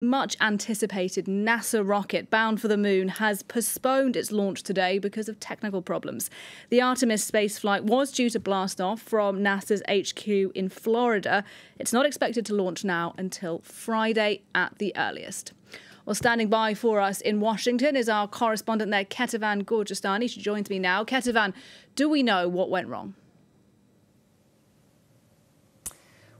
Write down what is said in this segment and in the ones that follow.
Much-anticipated NASA rocket bound for the moon has postponed its launch today because of technical problems. The Artemis spaceflight was due to blast off from NASA's HQ in Florida. It's not expected to launch now until Friday at the earliest. Well, standing by for us in Washington is our correspondent there, Ketevan Gorgiostani. She joins me now. Ketevan, do we know what went wrong?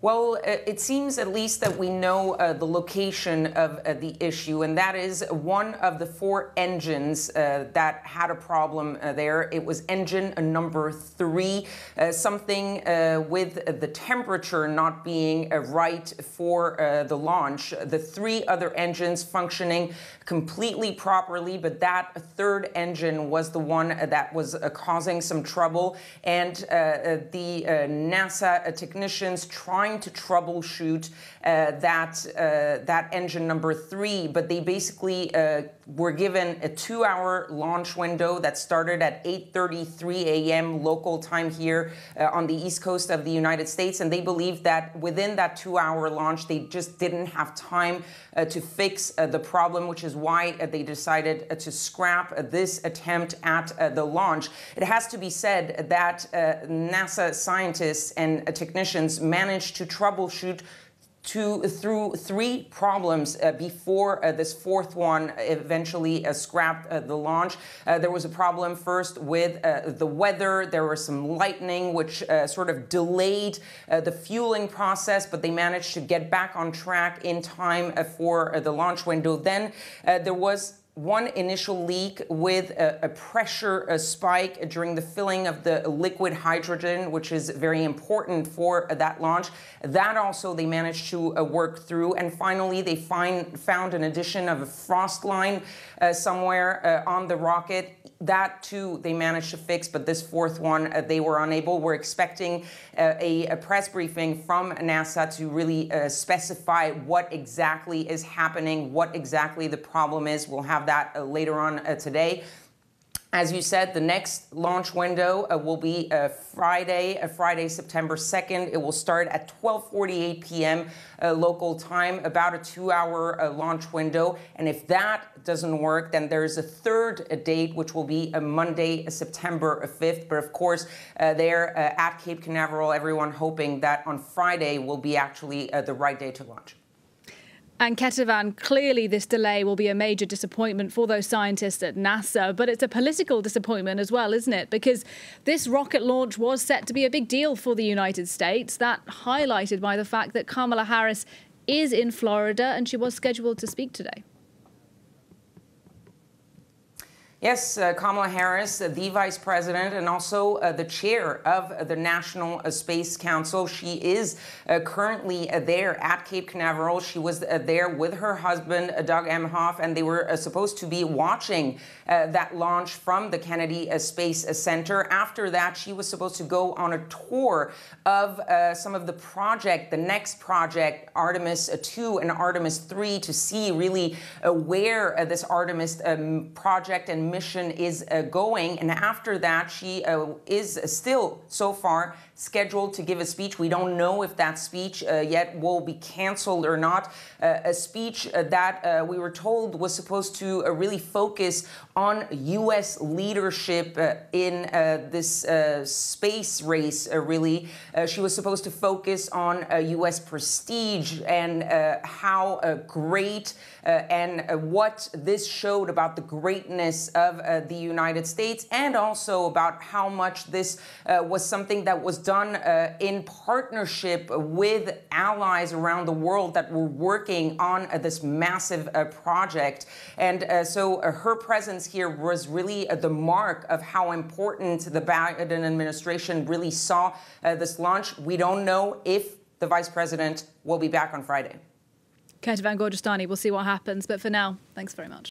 Well, it seems at least that we know the location of the issue, and that is one of the four engines that had a problem there. It was engine number 3, something with the temperature not being right for the launch. The 3 other engines functioning completely properly, but that 3rd engine was the one that was causing some trouble, and the NASA technicians trying to troubleshoot that engine number 3, but they basically were given a 2-hour launch window that started at 8:33 a.m. local time here on the East Coast of the United States, and they believed that within that 2-hour launch, they just didn't have time to fix the problem, which is why they decided to scrap this attempt at the launch. It has to be said that NASA scientists and technicians managed to troubleshoot through 3 problems before this 4th one eventually scrapped the launch. There was a problem first with the weather. There was some lightning, which sort of delayed the fueling process, but they managed to get back on track in time for the launch window. Then there was one initial leak with a pressure spike during the filling of the liquid hydrogen, which is very important for that launch. That also they managed to work through. And finally, they found an addition of a frost line somewhere on the rocket. That, too, they managed to fix, but this 4th one, they were unable. We're expecting a press briefing from NASA to really specify what exactly is happening, what exactly the problem is. We'll have that later on today. As you said, the next launch window will be Friday, September 2nd. It will start at 12:48 p.m. Local time, about a 2-hour launch window. And if that doesn't work, then there's a 3rd date, which will be Monday, September 5th. But of course, there at Cape Canaveral, everyone hoping that on Friday will be actually the right day to launch. And Ketevan, clearly this delay will be a major disappointment for those scientists at NASA, but it's a political disappointment as well, isn't it? Because this rocket launch was set to be a big deal for the United States, that highlighted by the fact that Kamala Harris is in Florida and she was scheduled to speak today. Yes, Kamala Harris, the Vice President and also the Chair of the National Space Council. She is currently there at Cape Canaveral. She was there with her husband, Doug Emhoff, and they were supposed to be watching that launch from the Kennedy Space Center. After that, she was supposed to go on a tour of some of the project, the next project, Artemis 2 and Artemis 3, to see really where this Artemis project and mission is going, and after that she is still so far scheduled to give a speech. We don't know if that speech yet will be canceled or not. A speech that we were told was supposed to really focus on U.S. leadership in this space race, really. She was supposed to focus on U.S. prestige and how great and what this showed about the greatness of the United States, and also about how much this was something that was done in partnership with allies around the world that were working on this massive project. And so her presence here was really the mark of how important the Biden administration really saw this launch. We don't know if the Vice President will be back on Friday. Ketevan Gorgiostani, we'll see what happens. But for now, thanks very much.